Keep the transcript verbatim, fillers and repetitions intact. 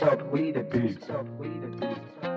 But we the beat.